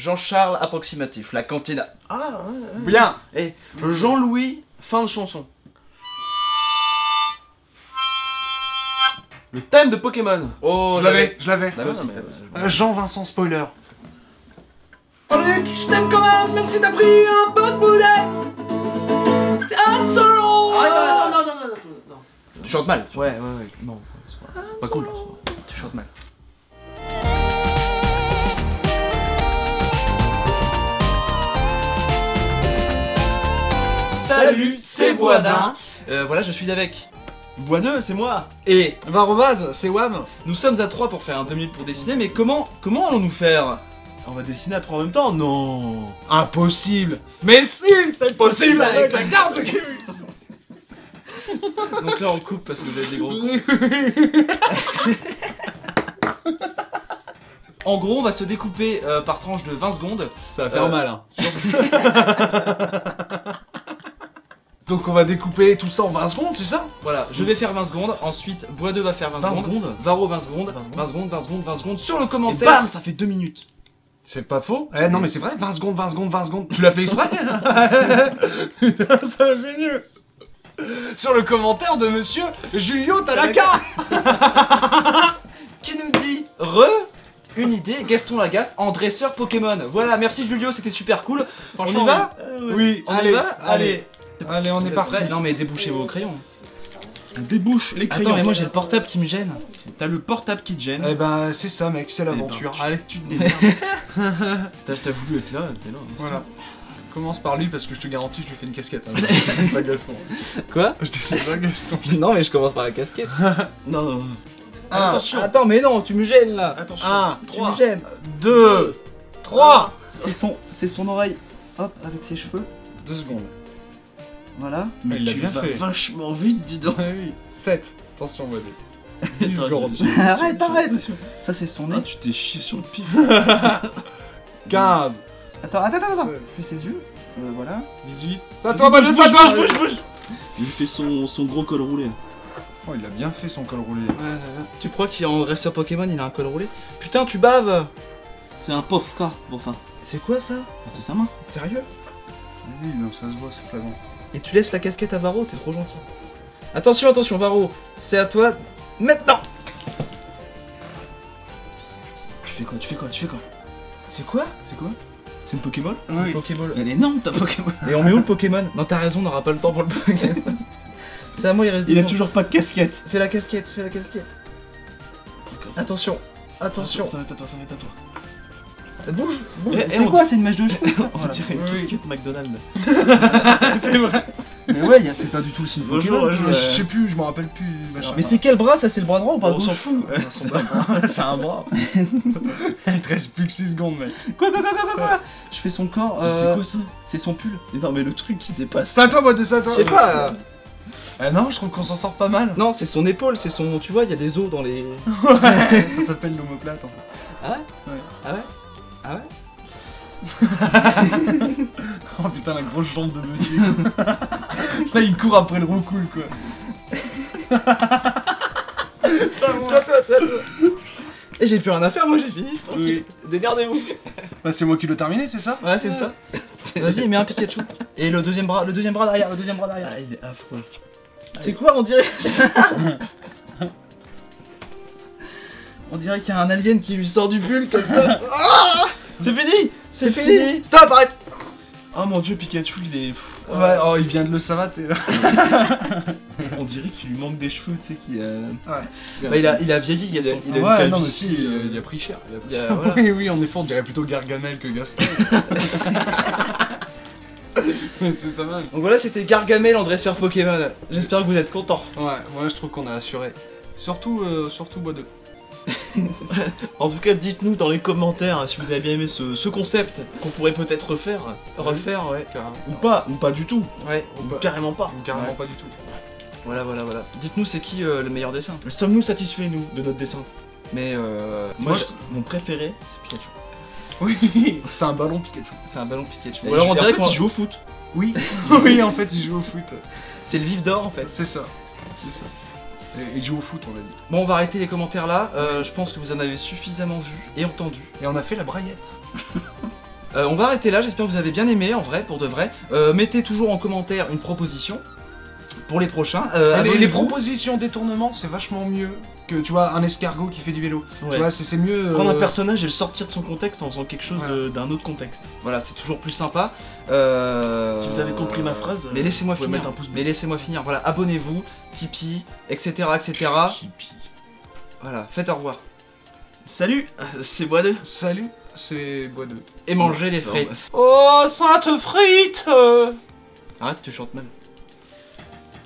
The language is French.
Jean-Charles approximatif, la cantina. Ah ouais. Bien. Et Jean-Louis, fin de chanson. Le thème de Pokémon. Oh, je l'avais. Jean-Vincent Spoiler. Oh Luc, je t'aime quand même, même si t'as pris un peu de boulet. Han Solo. Ah, non. Tu chantes mal. Ouais. Non, c'est pas cool. Tu chantes mal. Salut, c'est Boidin. Voilà, je suis avec Boideux, c'est moi. Et Varobaz, c'est Wam. Nous sommes à 3 pour faire un 2 minutes pour dessiner, mais comment allons-nous faire? On va dessiner à 3 en même temps? Non, impossible. Mais si, c'est possible avec la carte de cul. Donc là, on coupe parce que vous avez des gros coups. En gros, on va se découper par tranche de 20 secondes. Ça va faire mal, hein. Donc on va découper tout ça en 20 secondes, c'est ça? Voilà, je vais faire 20 secondes, ensuite Boideux va faire 20 secondes, Varo 20 secondes, 20 secondes sur le commentaire. Et bam, ça fait 2 minutes. C'est pas faux? Eh non mais c'est vrai, 20 secondes. Tu l'as fait exprès? Putain, c'est ingénieux. Sur le commentaire de monsieur Julio Talaka qui nous dit une idée, Gaston Lagaffe en dresseur Pokémon. Voilà, merci Julio, c'était super cool. On y va? Oui, allez. Allez, on est parti. Non mais débouchez vos crayons. Débouche les crayons. Attends, mais moi j'ai le portable qui me gêne. T'as le portable qui te gêne? Eh ben c'est ça mec, c'est l'aventure. Allez, tu te démerdes. T'as voulu être là, t'es là. Voilà. Commence par lui parce que je te garantis, je lui fais une casquette. Je dessine pas Gaston. Quoi? Je dessine pas Gaston. Non mais je commence par la casquette. Non. Attention. Attends mais non, tu me gênes là. Attention. 1, 3, 2, 3. C'est son oreille. Hop, avec ses cheveux. 2 secondes. Voilà. Mais il l'a bien fait. Vachement vite, dis donc. Ah oui. 7. Attention, Boideux. 10 secondes. Arrête. Ça, c'est son nez. Ah, tu t'es chié sur le pif. 15. Attends. Je fais ses yeux. Voilà. 18. Ça toi, Boideux, ça toi, bouge. Il fait son gros col roulé. Oh, il a bien fait son col roulé. Ouais. Tu crois qu'en dresseur Pokémon, il a un col roulé? Putain, tu baves. C'est un pauvre cas, enfin. C'est quoi ça? C'est sa main. Sérieux? Oui, non, ça se voit, c'est flagrant. Et tu laisses la casquette à Varo, t'es trop gentil. Attention, Varo, c'est à toi maintenant. Tu fais quoi? C'est quoi? C'est une Pokéball? Oui. Elle est énorme ta Pokéball. Et on met où le Pokémon? Non, t'as raison, on n'aura pas le temps pour le Pokémon. C'est à moi, il reste des. Il a toujours pas de casquette. Fais la casquette. Attention. Ça va être à toi. Bouge. C'est quoi? C'est une image de jeu. On dirait une casquette McDonald's. C'est vrai. Mais ouais, c'est pas du tout le signe. Bonjour, je sais plus, je m'en rappelle plus. Mais c'est quel bras ça? C'est le bras droit ou pas? On s'en fout. C'est un bras. Il te reste plus que 6 secondes, mec. Quoi? Je fais son corps. C'est quoi ça? C'est son pull. Non, mais le truc qui dépasse. C'est à toi, Boideux, c'est à toi. Je sais pas. Ah non, je trouve qu'on s'en sort pas mal. Non, c'est son épaule, c'est son. Tu vois, il y a des os dans les. Ça s'appelle l'omoplate en fait. Ah ouais. Oh putain, la grosse jambe de Boideux. Là il court après le Roucoul quoi. C'est à toi. Et j'ai plus rien à faire, moi j'ai fini, tranquille. Oui. Dégardez-vous. Bah c'est moi qui l'ai terminé, c'est ça? Ouais, c'est ça. Vas-y, mets un Pikachu. Et le deuxième bras derrière. Ah, il est affreux. C'est quoi, on dirait? On dirait qu'il y a un alien qui lui sort du pull comme ça. Ah, c'est fini! C'est fini! Stop, arrête! Oh mon dieu, Pikachu il est. Ouais, oh, il vient de le savater là. On dirait qu'il lui manque des cheveux, tu sais, qui. Ouais. Bah, il a vieilli, il a une calvitie, il a pris cher. Voilà. Oui, en effet, on dirait plutôt Gargamel que Gaston. C'est pas mal. Donc voilà, c'était Gargamel en dresseur Pokémon. J'espère que vous êtes contents. Ouais, moi je trouve qu'on a assuré. Surtout Boideux. En tout cas, dites-nous dans les commentaires si vous avez bien aimé ce concept qu'on pourrait peut-être refaire, ouais. Ou pas du tout. Ouais. Ou carrément pas du tout. Voilà. Dites-nous c'est qui le meilleur dessin. Sommes-nous satisfaits nous de notre dessin? Mais mon préféré, c'est Pikachu. Oui, c'est un ballon Pikachu. Ou alors on dirait qu'il joue au foot. Oui, en fait, il joue au foot. C'est le vif d'or en fait. C'est ça. Et il joue au foot, on l'a dit. Bon, on va arrêter les commentaires là. Je pense que vous en avez suffisamment vu et entendu. Et on a fait la braillette. On va arrêter là, j'espère que vous avez bien aimé, en vrai, pour de vrai. Mettez toujours en commentaire une proposition pour les prochains. Les propositions détournement, c'est vachement mieux que, tu vois, un escargot qui fait du vélo. Ouais. Tu vois, c'est mieux... Prendre un personnage et le sortir de son contexte en faisant quelque chose d'un autre contexte. Voilà, c'est toujours plus sympa. Si vous avez compris ma phrase... Mais laissez-moi finir, voilà, abonnez-vous, Tipeee, etc, etc. Voilà, faites au revoir. Salut, c'est Boideux. Salut, c'est Boideux. Et mangez des frites. Oh, sainte frite. Arrête, tu chantes mal.